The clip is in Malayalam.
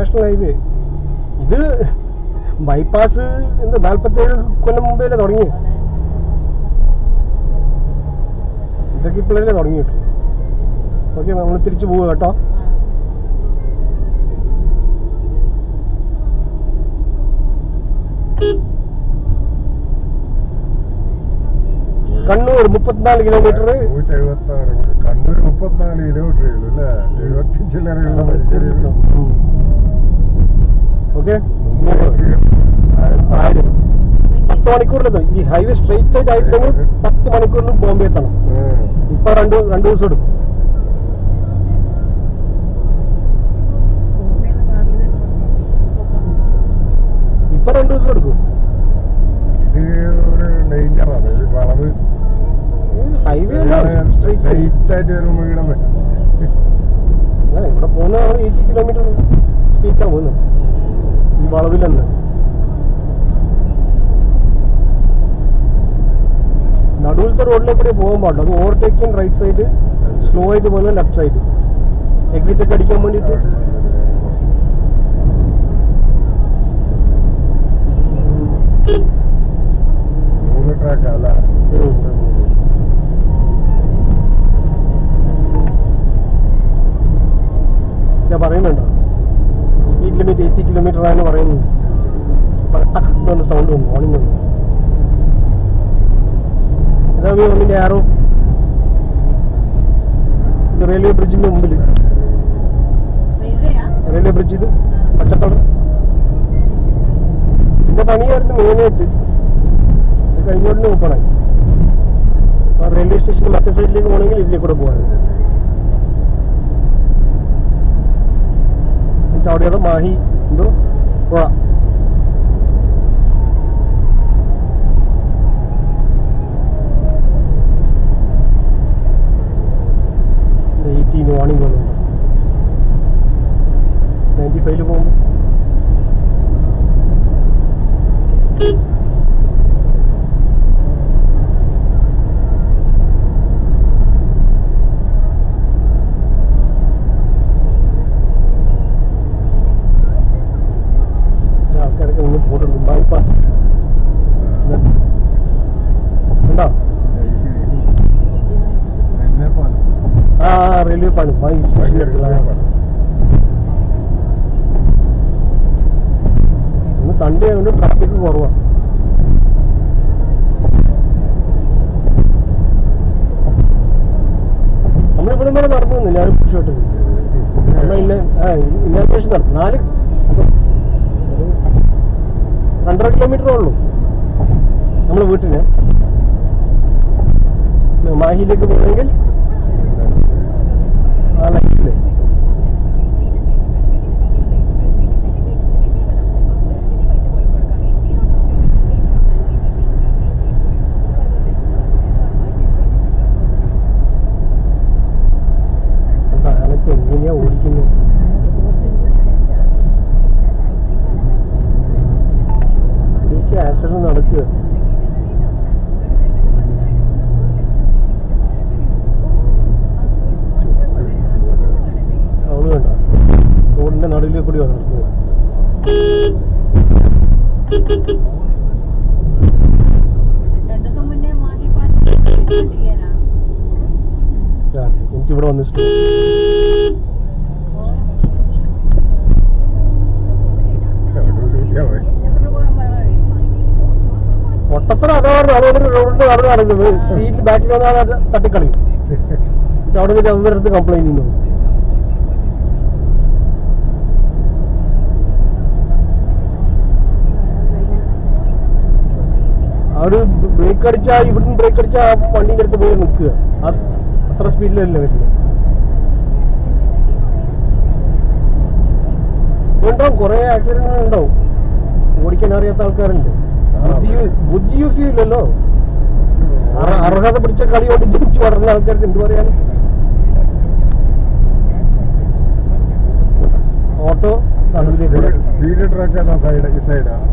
നാഷണൽ ഹൈവേ ഇത് ബൈപ്പാസ് എന്താ 47 കൊല്ലം മുമ്പേലേ തുടങ്ങി. ഇതൊക്കെ ഇപ്പോഴല്ലേ തുടങ്ങിയിട്ട്. ഓക്കെ നമ്മൾ തിരിച്ചു പോവുക കേട്ടോ. കണ്ണൂർ 34 കിലോമീറ്റർ കണ്ണൂർ 34 കിലോമീറ്ററേ ഉള്ളൂ അല്ലേ? 70 ചില്ലറയുള്ള മൈക്കൂറിയുള്ളൂ. ഓക്കെ 10 മണിക്കൂറിലെത്തും ഈ ഹൈവേ സ്ട്രെയിറ്റ് ആയിട്ട് ആയിട്ടെങ്കിൽ 10 മണിക്കൂറിന് ബോംബെ എത്തണം. ഇപ്പൊ രണ്ട് ദിവസം എടുക്കും. ഇപ്പൊ 2 ദിവസം എടുക്കും. ഇവിടെ പോകുന്ന 80 കിലോമീറ്റർ സ്പീഡാ പോകുന്നത് ഈ വളവിലെന്ന്. നടുവിലത്തെ റോഡിലേക്ക് പോകാൻ പാടില്ല. അത് ഓവർടേക്കിങ് റൈറ്റ് സൈഡ്, സ്ലോ ആയിട്ട് പോകുന്നത് ലെഫ്റ്റ് സൈഡ്. എക്സിറ്റ് ഒക്കെ അടിക്കാൻ വേണ്ടിയിട്ട് ഞാൻ പറയുന്നുണ്ടോ സ്പീഡ് ലിമിറ്റ് 80 കിലോമീറ്റർ ആണെന്ന് പറയുന്നു. സൗണ്ട് വന്നു, ഓണിംഗ് വന്നു. ഇതാ ഒന്നിൻ്റെ ആരോ ഇത് റെയിൽവേ ബ്രിഡ്ജിൻ്റെ മുമ്പിൽ. റെയിൽവേ ബ്രിഡ്ജ് ഇത് പച്ചത്തോട് ഇതിൻ്റെ പണിയായിരുന്നു മെയിനായിട്ട്. ഇത് കഴിഞ്ഞോട്ടിന് ഓപ്പണായി. അപ്പോൾ റെയിൽവേ സ്റ്റേഷൻ്റെ മറ്റേ സൈഡിലേക്ക് പോകണമെങ്കിൽ ഇതിലേക്ക് കൂടെ പോകാൻ. അവിടെയുള്ള മാഹി എന്തോ പുഴ ണിംഗ് പോകുന്നുണ്ട്. 95 പോകുമ്പോൾ ആൾക്കാരൊക്കെ ഒന്ന് പോട്ടുണ്ട്. ബൈപ്പാസ് ഉണ്ടോ? रेलवे पानी भाई संडे आयोजन ट्राफिक കുറവാ. നമ്മളിവിടെ വരെ നടന്നു വന്നില്ല. ആരും പുഷോട്ട് ഇന്നോഗ്രേഷൻ നടത്തും. 200 കിലോമീറ്ററേ ഉള്ളൂ നമ്മൾ വീട്ടിന്. മാഹിയിലേക്ക് പോകണമെങ്കിൽ ഇവിടെ വന്നിട്ട് ഒട്ടപ്പുറം അതാണ്. അതുകൊണ്ട് റോഡിന്റെ അവിടെ നടക്കുന്നത് സീറ്റ് ബാക്കിൽ വന്നാൽ തട്ടിക്കളയും. അവിടെ നിന്ന് അവരുടെ കംപ്ലൈന്റ് ചെയ്യുന്നു. അവിടെ ബ്രേക്ക് അടിച്ചാൽ ഇവിടുന്ന് ബ്രേക്ക് അടിച്ചാൽ ആ വണ്ടീൻ്റെ അടുത്ത് പോയി നിൽക്കുക. അത്ര സ്പീഡിലല്ലേ വരുന്നത്. ഉണ്ടാവും കുറെ ആക്സിഡന്റുകൾ ഉണ്ടാവും. ഓടിക്കാൻ അറിയാത്ത ആൾക്കാരുണ്ട്. ബുദ്ധി യൂസ് ചെയ്യില്ലല്ലോ. അർഹത പിടിച്ച കളി കൊണ്ട് ജനിച്ചു വളർന്ന ആൾക്കാർക്ക് എന്ത് പറയാൻ. ഓട്ടോ